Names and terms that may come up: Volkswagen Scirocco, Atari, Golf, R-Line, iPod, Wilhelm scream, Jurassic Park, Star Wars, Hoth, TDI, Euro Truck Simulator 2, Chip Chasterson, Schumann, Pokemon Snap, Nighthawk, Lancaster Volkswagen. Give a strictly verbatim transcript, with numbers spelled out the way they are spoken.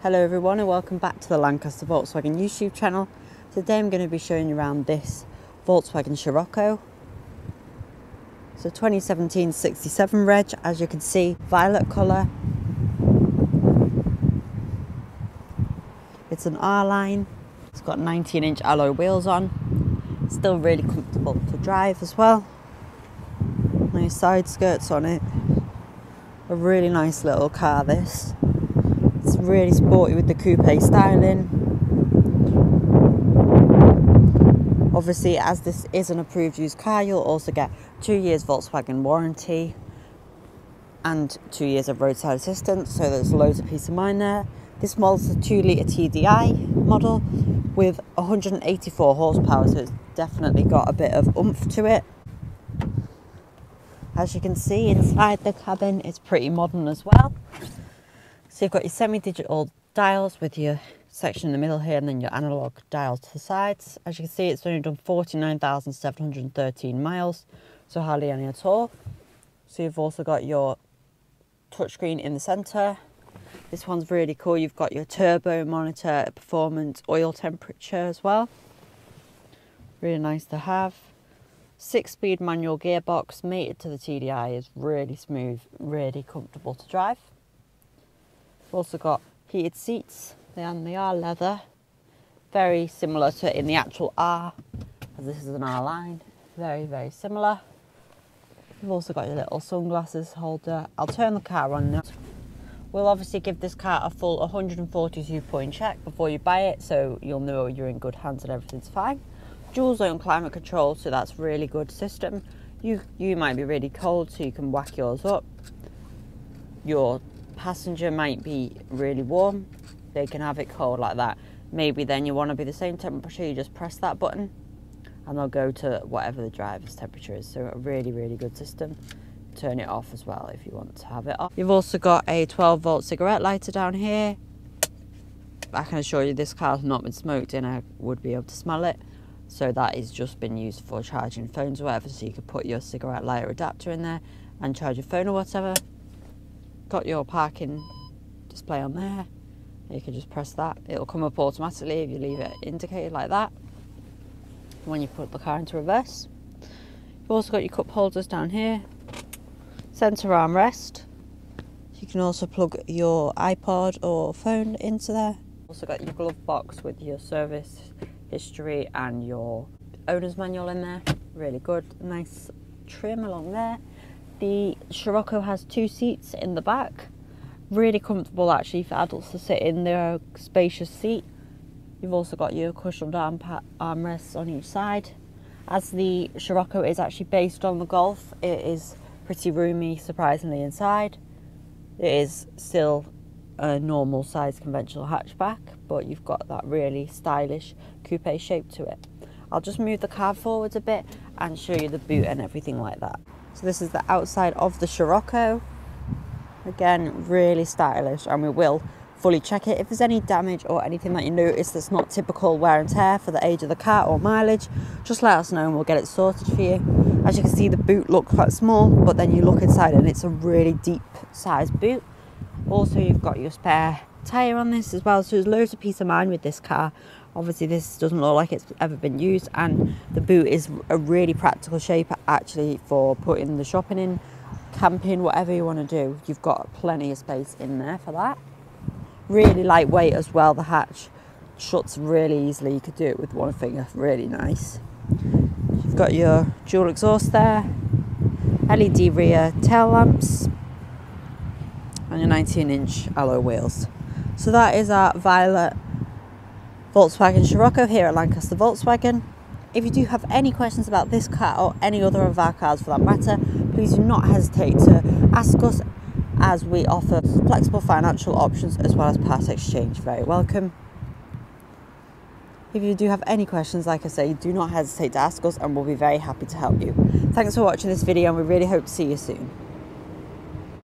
Hello everyone and welcome back to the Lancaster Volkswagen YouTube channel. Today I'm going to be showing you around this Volkswagen Scirocco. It's a twenty seventeen sixty-seven reg, as you can see, violet colour. It's an R-Line, it's got nineteen inch alloy wheels on, it's still really comfortable to drive as well. Nice side skirts on it, a really nice little car this. It's really sporty with the coupe styling. Obviously, as this is an approved used car, you'll also get two years Volkswagen warranty and two years of roadside assistance, so there's loads of peace of mind there. This model's a two litre T D I model with one hundred eighty-four horsepower, so it's definitely got a bit of oomph to it. As you can see, inside the cabin, it's pretty modern as well. So you've got your semi-digital dials with your section in the middle here and then your analog dials to the sides. As you can see, it's only done forty-nine thousand seven hundred thirteen miles, so hardly any at all. So you've also got your touchscreen in the centre. This one's really cool. You've got your turbo monitor, performance, oil temperature as well. Really nice to have. Six-speed manual gearbox mated to the T D I is really smooth, really comfortable to drive. We've also got heated seats, and they are leather, very similar to in the actual R, as this is an R line, very, very similar. You've also got your little sunglasses holder. I'll turn the car on now. We'll obviously give this car a full one hundred forty-two point check before you buy it, so you'll know you're in good hands and everything's fine. Dual zone climate control, so that's really good system. You, you might be really cold, so you can whack yours up. Your passenger might be really warm, they can have it cold like that. Maybe then you want to be the same temperature, you just press that button and they'll go to whatever the driver's temperature is. So a really, really good system. Turn it off as well if you want to have it off. You've also got a twelve volt cigarette lighter down here. I can assure you this car's not been smoked in, I would be able to smell it. So that is just been used for charging phones or whatever, so you could put your cigarette lighter adapter in there and charge your phone or whatever. Got your parking display on there, you can just press that, it'll come up automatically if you leave it indicated like that when you put the car into reverse. You've also got your cup holders down here, centre armrest, you can also plug your iPod or phone into there. Also got your glove box with your service history and your owner's manual in there, really good, nice trim along there. The Scirocco has two seats in the back, really comfortable actually for adults to sit in. They're a spacious seat. You've also got your cushioned arm armrests on each side. As the Scirocco is actually based on the Golf, it is pretty roomy surprisingly inside. It is still a normal size conventional hatchback, but you've got that really stylish coupe shape to it. I'll just move the car forwards a bit and show you the boot and everything like that. So this is the outside of the Scirocco, again really stylish, and we will fully check it. If there's any damage or anything that you notice that's not typical wear and tear for the age of the car or mileage, just let us know and we'll get it sorted for you. As you can see, the boot looks quite small, but then you look inside and it's a really deep size boot. Also you've got your spare tyre on this as well, so there's loads of peace of mind with this car. Obviously this doesn't look like it's ever been used, and the boot is a really practical shape actually for putting the shopping in, camping, whatever you want to do. You've got plenty of space in there for that. Really lightweight as well, the hatch shuts really easily, you could do it with one finger, really nice. You've got your dual exhaust there, L E D rear tail lamps and your nineteen inch alloy wheels. So that is our violet Volkswagen Scirocco here at Lancaster Volkswagen. If you do have any questions about this car or any other of our cars for that matter, please do not hesitate to ask us, as we offer flexible financial options as well as part exchange. Very welcome. If you do have any questions, like I say, do not hesitate to ask us and we'll be very happy to help you. Thanks for watching this video and we really hope to see you soon.